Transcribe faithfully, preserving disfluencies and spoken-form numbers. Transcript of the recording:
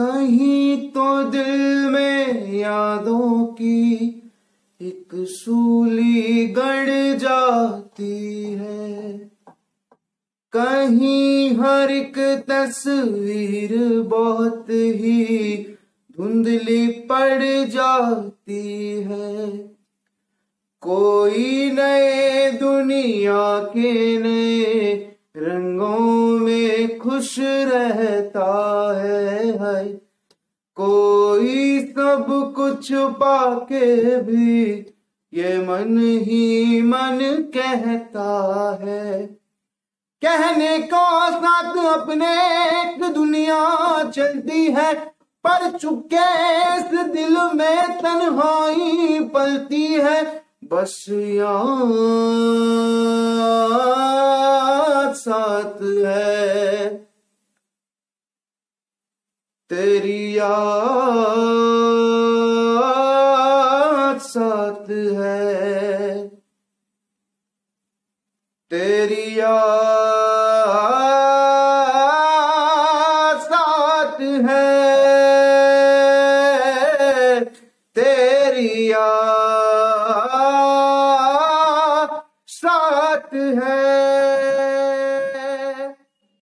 कहीं तो दिल में यादों की एक सूली गड़ जाती है, कहीं हर एक तस्वीर बहुत ही धुंधली पड़ जाती है। कोई नए दुनिया के नए रंगों में खुश रहता है, है। कोई सब कुछ पाके भी ये मन ही मन कहता है। कहने को साथ अपने एक दुनिया चलती है, पर चुपके इस दिल में तन्हाई पलती है। बस याद साथ है तेरी, याद साथ है तेरी, याद साथ है तेरी, याद साथ है।